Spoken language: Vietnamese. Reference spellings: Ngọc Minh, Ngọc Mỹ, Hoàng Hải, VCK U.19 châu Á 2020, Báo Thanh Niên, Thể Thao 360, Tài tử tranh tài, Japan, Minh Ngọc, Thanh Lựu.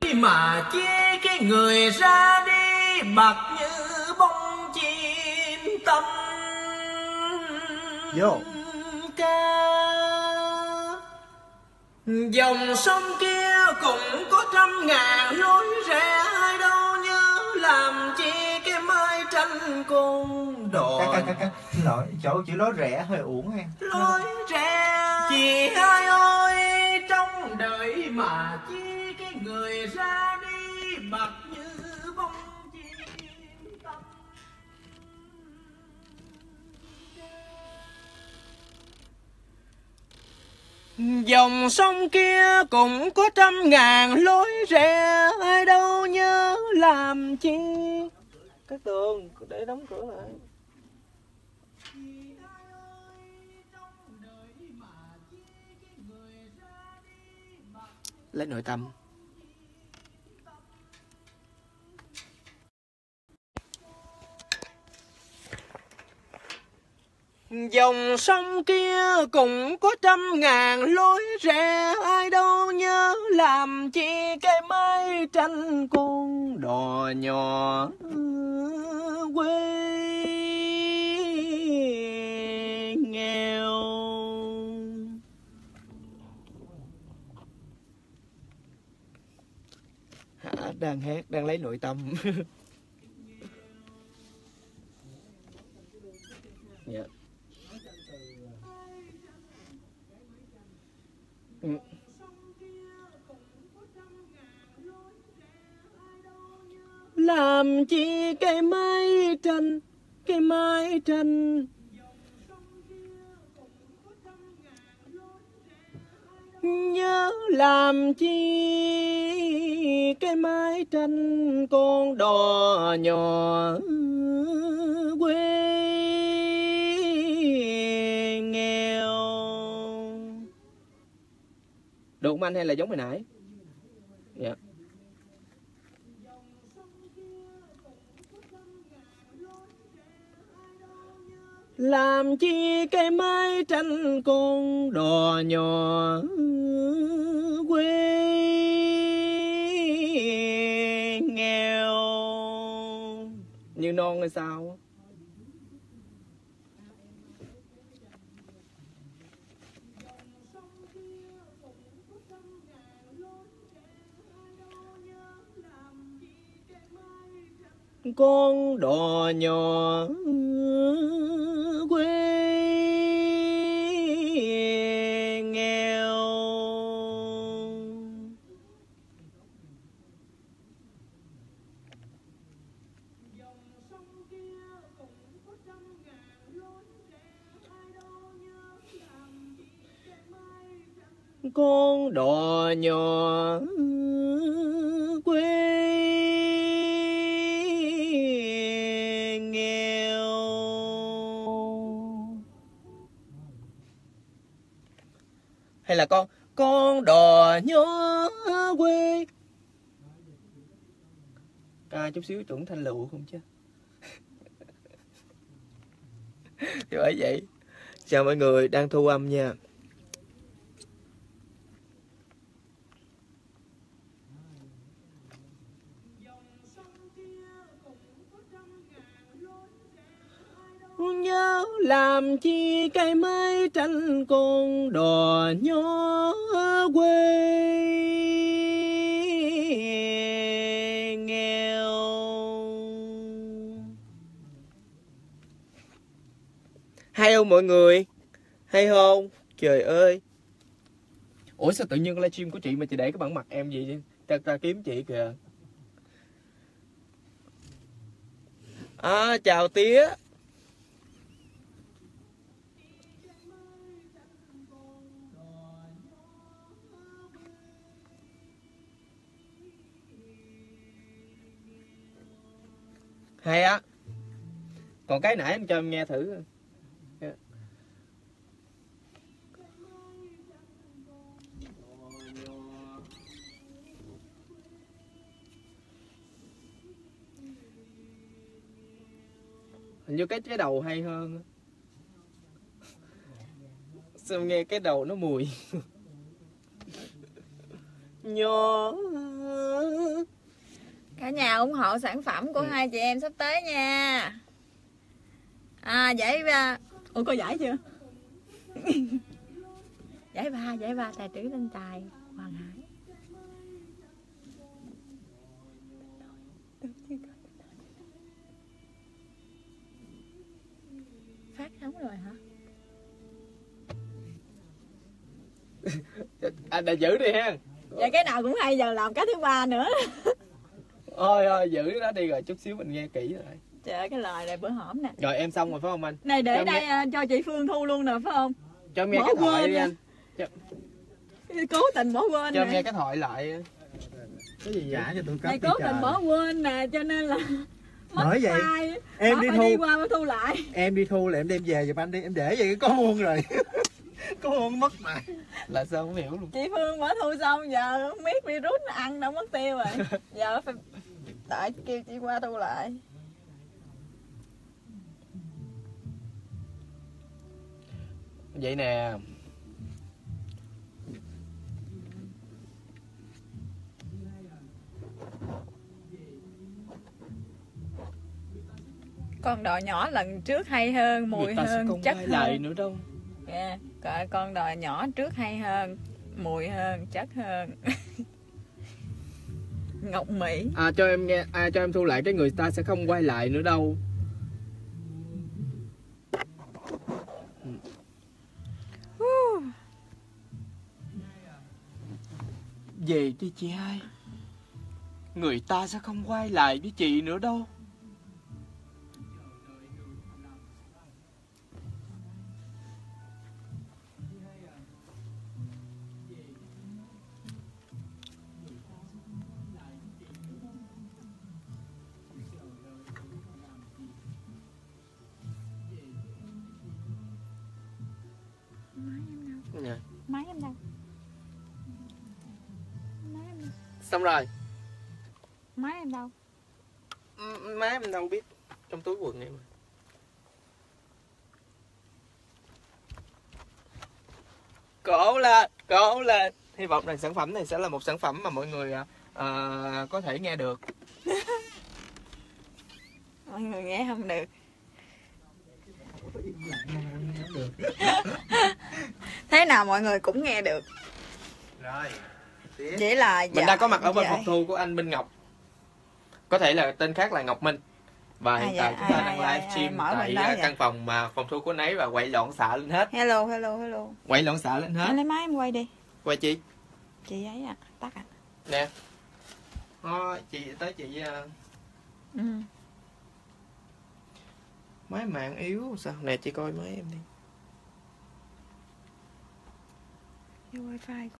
Khi mà chia cái người ra đi bạc như bông chim tâm ca. Dòng sông kia cũng có trăm ngàn lối rẽ, ai đâu như làm chi cái mái tranh côn đồ. Xin lỗi, chỗ chữ lối rẽ hơi uổng em. Lối rẽ chị hai ơi, trong đời mà chi cái người ra đi bạc như bông chim tâm. Dòng sông kia cũng có trăm ngàn lối rẽ, ai đâu nhớ làm chi. Các tường để đóng cửa lại. Lấy nội tâm. Dòng sông kia cũng có trăm ngàn lối rẽ, ai đâu nhớ làm chi cái mái tranh con đò nhỏ quê nghèo. Hả, đang hát, đang lấy nội tâm. Dạ. Làm chi cái mái tranh, cái mái tranh. Nhớ làm chi cái mái tranh con đò nhỏ quê nghèo. Được không anh, hay là giống hồi nãy? Dạ. Yeah. Làm chi cái mái tranh con đò nhỏ quê nghèo. Như non hay sao? Con đò nhỏ quê nghèo. Con đò nhỏ quê hay là con đò nhỏ quê. Ca chút xíu chuẩn Thanh Lựu không chứ. Bởi vậy, chào mọi người đang thu âm nha. Nhớ làm chi cái mái tranh con đò nhỏ quê nghèo. Hay không mọi người? Hay không? Trời ơi. Ủa sao tự nhiên livestream của chị mà chị để cái bản mặt em gì vậy? Ta kiếm chị kìa. À, chào tía. Hay á. Còn cái nãy em cho em nghe thử. Yeah. Hình như cái đầu hay hơn. Sao nghe cái đầu nó mùi. Nhỏ Cả nhà ủng hộ sản phẩm của hai chị em sắp tới nha. À giải ba. Ủa có giải chưa? giải ba Tài Tử Tranh Tài, Hoàng Hải. Phát sóng rồi hả? Anh đã giữ đi ha. Vậy cái nào cũng hay, giờ làm cái thứ ba nữa. Ôi giữ nó đi rồi chút xíu mình nghe kỹ rồi. Trời ơi, cái lời này bữa hổm nè. Rồi em xong rồi phải không anh? Này để đây nghe... cho chị Phương thu luôn nè phải không? Cho em nghe cái thoại đi anh. Cố tình bỏ quên. Cho em nghe cái thoại lại. Cái gì giả cho tụi cắp. Cố tình bỏ quên nè cho nên là mất vậy. Em đi thu. Đi qua mới thu lại. Em đi thu là em đem về giùm anh đi, em để vậy có buông rồi. Có không mất mà. Là sao không hiểu luôn. Chị Phương mở thu xong giờ không biết virus nó ăn đâu mất tiêu rồi. Giờ phải tại kêu chị qua thu lại. Vậy nè. Con đò nhỏ lần trước hay hơn, mùi hơn, chất hơn nữa đâu. Yeah. Con đò nhỏ trước hay hơn, mùi hơn, chất hơn. Ngọc Mỹ. À cho em nghe, cho em thu lại cái người ta sẽ không quay lại nữa đâu. Về đi chị hai. Người ta sẽ không quay lại với chị nữa đâu. Máy em đâu? Xong rồi. Máy em đâu? Máy em đâu biết. Trong túi quần em. Cổ lên. Hy vọng rằng sản phẩm này sẽ là một sản phẩm mà mọi người có thể nghe được. Mọi người nghe không được. Thế nào mọi người cũng nghe được. Rồi. Vậy là mình đã có mặt ở bên phòng thu của anh Minh Ngọc. Có thể là tên khác là Ngọc Minh. Và hiện tại chúng ta đang livestream tại căn phòng mà phòng thu của anh ấy và quậy loạn xạ lên hết. Hello. Quậy loạn xạ lên hết. Anh lấy máy em quay đi. Quay chị. Chị ấy à, tắt à. Nè. Chị tới chị. Máy mạng yếu sao? Nè chị coi máy em đi. Wifi